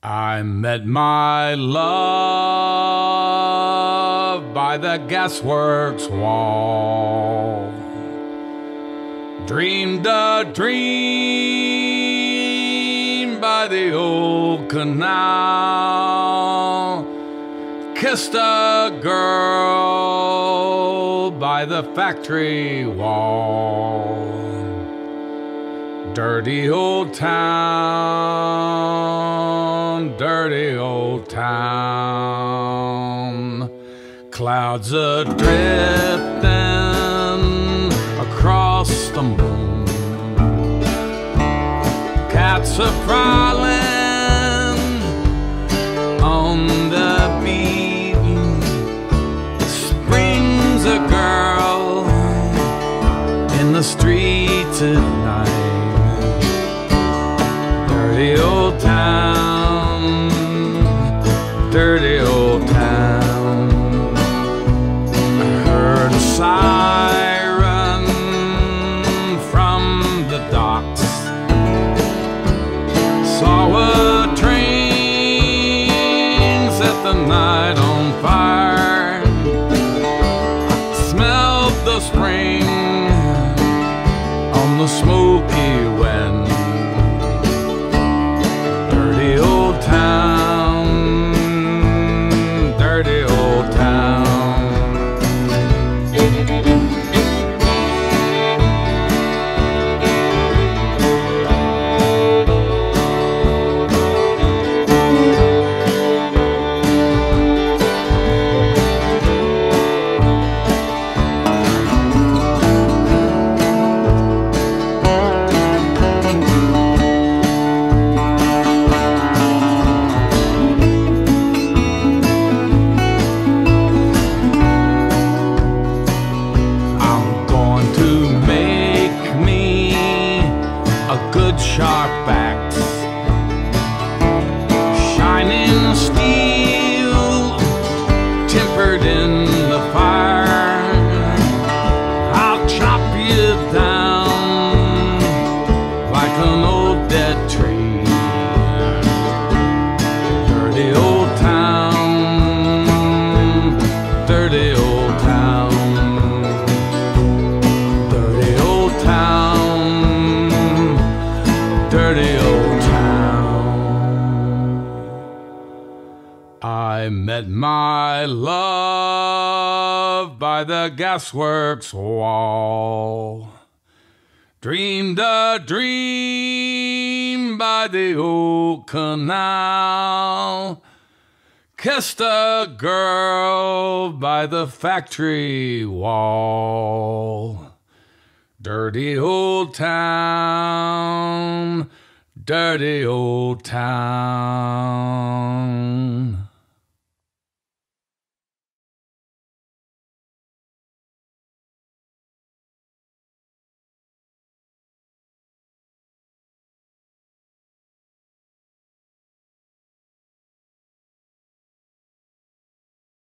I met my love by the gasworks wall. Dreamed a dream by the old canal. Kissed a girl by the factory wall. Dirty old town, dirty old town. Clouds a-driftin' across the moon. Cats a-prowlin' on the beat. Springs a girl in the street tonight. Dirty old town, dirty old town. I heard a siren from the docks. Saw a train set the night on fire. Smelled the spring on the smoky wind. Good sharp backs, shining steel, tempered in the fire. I'll chop you down like an old dead tree. Dirty old town, dirty old town, dirty old town. Dirty old town. I met my love by the gasworks wall. Dreamed a dream by the old canal. Kissed a girl by the factory wall. Dirty old town, dirty old town.